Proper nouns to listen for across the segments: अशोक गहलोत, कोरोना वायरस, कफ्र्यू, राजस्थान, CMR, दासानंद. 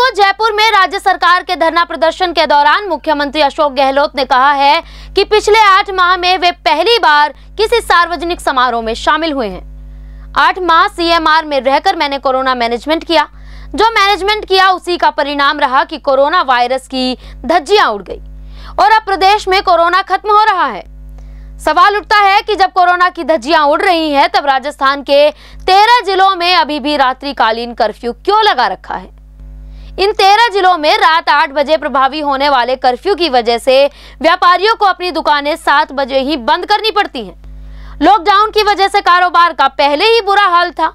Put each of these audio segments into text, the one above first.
को जयपुर में राज्य सरकार के धरना प्रदर्शन के दौरान मुख्यमंत्री अशोक गहलोत ने कहा है कि पिछले 8 माह में वे पहली बार किसी सार्वजनिक समारोह में शामिल हुए हैं। 8 माह CMR में रहकर मैंने कोरोना मैनेजमेंट किया, जो मैनेजमेंट किया उसी का परिणाम रहा कि कोरोना वायरस की धज्जियां उड़ गई और अब प्रदेश में कोरोना खत्म हो रहा है। सवाल उठता है कि जब कोरोना की धज्जियां उड़ रही हैं, तब राजस्थान के 13 जिलों में अभी भी रात्रिकालीन कर्फ्यू क्यों लगा रखा है। इन 13 जिलों में रात 8 बजे प्रभावी होने वाले कर्फ्यू की वजह से व्यापारियों को अपनी दुकानें 7 बजे ही बंद करनी पड़ती हैं। लॉकडाउन की वजह से कारोबार का पहले ही बुरा हाल था,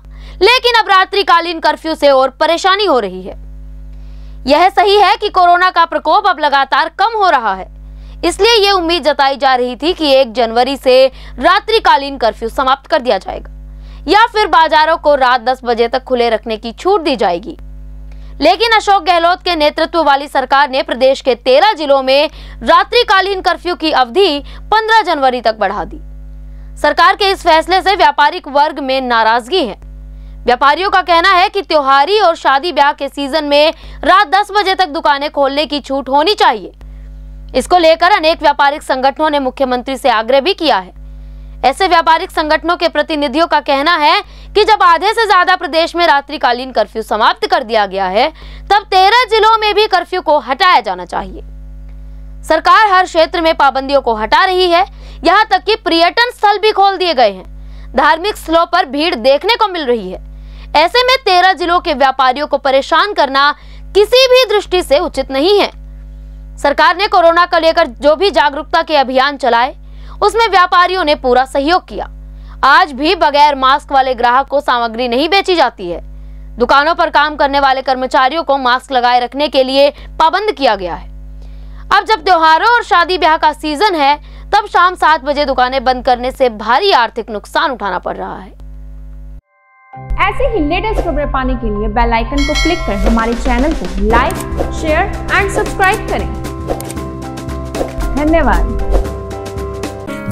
लेकिन अब रात्रिकालीन कर्फ्यू से और परेशानी हो रही है। यह सही है कि कोरोना का प्रकोप अब लगातार कम हो रहा है, इसलिए ये उम्मीद जताई जा रही थी कि 1 जनवरी से रात्रिकालीन कर्फ्यू समाप्त कर दिया जाएगा या फिर बाजारों को रात 10 बजे तक खुले रखने की छूट दी जाएगी। लेकिन अशोक गहलोत के नेतृत्व वाली सरकार ने प्रदेश के 13 जिलों में रात्रिकालीन कर्फ्यू की अवधि 15 जनवरी तक बढ़ा दी। सरकार के इस फैसले से व्यापारिक वर्ग में नाराजगी है। व्यापारियों का कहना है कि त्योहारी और शादी ब्याह के सीजन में रात 10 बजे तक दुकानें खोलने की छूट होनी चाहिए। इसको लेकर अनेक व्यापारिक संगठनों ने मुख्यमंत्री से आग्रह भी किया है। ऐसे व्यापारिक संगठनों के प्रतिनिधियों का कहना है कि जब आधे से ज्यादा प्रदेश में रात्रिकालीन कर्फ्यू समाप्त कर दिया गया है, तब 13 जिलों में भी कर्फ्यू को हटाया जाना चाहिए। सरकार हर क्षेत्र में पाबंदियों को हटा रही है, यहाँ तक कि पर्यटन स्थल भी खोल दिए गए हैं। धार्मिक स्थलों पर भीड़ देखने को मिल रही है। ऐसे में 13 जिलों के व्यापारियों को परेशान करना किसी भी दृष्टि से उचित नहीं है। सरकार ने कोरोना को लेकर जो भी जागरूकता के अभियान चलाए, उसमें व्यापारियों ने पूरा सहयोग किया। आज भी बगैर मास्क वाले ग्राहक को सामग्री नहीं बेची जाती है। दुकानों पर काम करने वाले कर्मचारियों को मास्क लगाए रखने के लिए पाबंद किया गया है। अब जब त्योहारों और शादी ब्याह का सीजन है, तब शाम 7 बजे दुकानें बंद करने से भारी आर्थिक नुकसान उठाना पड़ रहा है। ऐसे ही लेटेस्ट खबरें पाने के लिए बेल आइकन को क्लिक कर हमारे चैनल को लाइक, शेयर एंड सब्सक्राइब करें। धन्यवाद।